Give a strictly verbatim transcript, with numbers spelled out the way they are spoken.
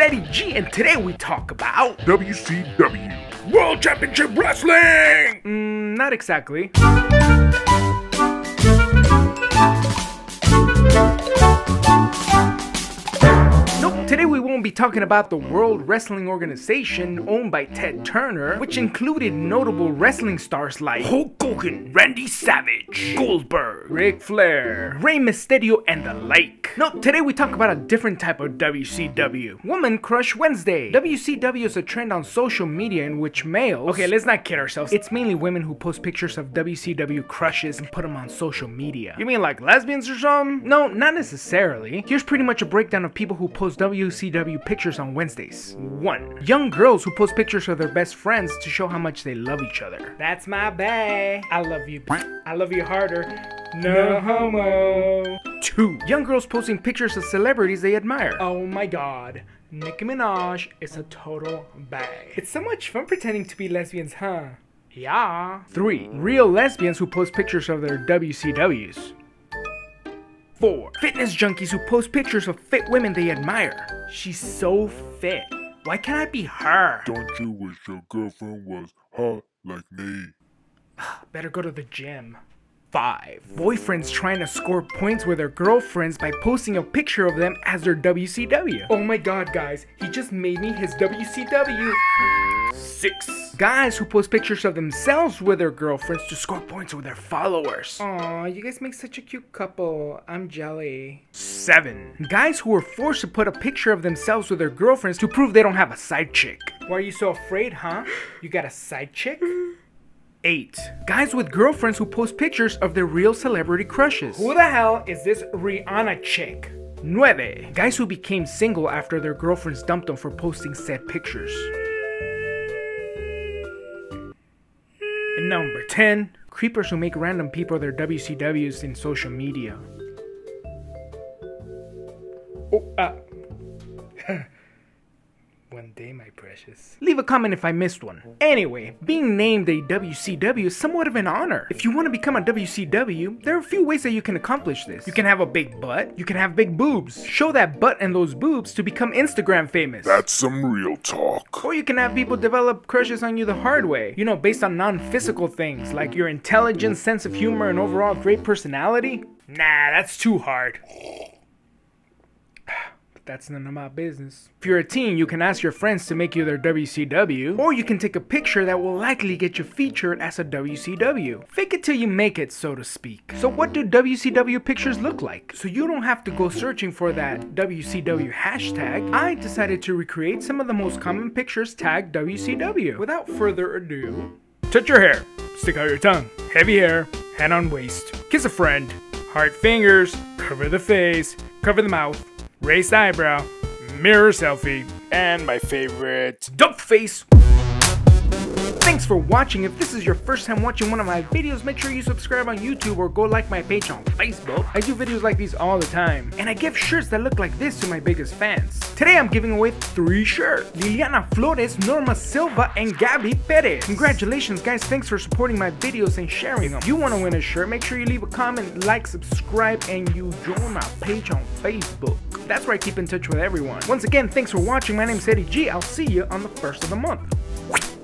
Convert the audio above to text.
Steady G, and today we talk about W C W World Championship Wrestling! Mm, not exactly. Today we won't be talking about the World Wrestling Organization owned by Ted Turner, which included notable wrestling stars like Hulk Hogan, Randy Savage, Goldberg, Ric Flair, Rey Mysterio, and the like. No, today we talk about a different type of W C W. Woman Crush Wednesday. W C W is a trend on social media in which males... Okay, let's not kid ourselves. It's mainly women who post pictures of W C W crushes and put them on social media. You mean like lesbians or something? No, not necessarily. Here's pretty much a breakdown of people who post W C W W C W pictures on Wednesdays. one. Young girls who post pictures of their best friends to show how much they love each other. That's my bae. I love you. I love you harder. No homo. two. Young girls posting pictures of celebrities they admire. Oh my god. Nicki Minaj is a total bae. It's so much fun pretending to be lesbians, huh? Yeah. three. Real lesbians who post pictures of their W C Ws. four. Fitness junkies who post pictures of fit women they admire. She's so fit. Why can't I be her? Don't you wish your girlfriend was hot like me? Better go to the gym. five. Boyfriends trying to score points with their girlfriends by posting a picture of them as their W C W. Oh my god, guys. He just made me his W C W. six. Guys who post pictures of themselves with their girlfriends to score points with their followers. Aw, you guys make such a cute couple. I'm jelly. seven. Guys who are forced to put a picture of themselves with their girlfriends to prove they don't have a side chick. Why are you so afraid, huh? You got a side chick? eight. Guys with girlfriends who post pictures of their real celebrity crushes. Who the hell is this Rihanna chick? nine. Guys who became single after their girlfriends dumped them for posting said pictures. Number ten. Creepers who make random people their W C Ws in social media. Oh, uh. One day, my precious. Leave a comment if I missed one. Anyway, being named a W C W is somewhat of an honor. If you want to become a W C W, there are a few ways that you can accomplish this. You can have a big butt. You can have big boobs. Show that butt and those boobs to become Instagram famous. That's some real talk. Or you can have people develop crushes on you the hard way. You know, based on non-physical things like your intelligence, sense of humor, and overall great personality. Nah, that's too hard. That's none of my business. If you're a teen, you can ask your friends to make you their W C W, or you can take a picture that will likely get you featured as a W C W. Fake it till you make it, so to speak. So what do W C W pictures look like? So you don't have to go searching for that W C W hashtag. I decided to recreate some of the most common pictures tagged W C W. Without further ado, touch your hair, stick out your tongue, heavy hair, hand on waist, kiss a friend, hard fingers, cover the face, cover the mouth, raised eyebrow, mirror selfie, and my favorite, dump face. Thanks for watching. If this is your first time watching one of my videos, make sure you subscribe on YouTube or go like my page on Facebook. I do videos like these all the time, and I give shirts that look like this to my biggest fans. Today I'm giving away three shirts: Liliana Flores, Norma Silva, and Gabi Perez. Congratulations, guys! Thanks for supporting my videos and sharing them. If you want to win a shirt, make sure you leave a comment, like, subscribe, and you join my page on Facebook. That's where I keep in touch with everyone. Once again, thanks for watching. My name's Eddie G. I'll see you on the first of the month.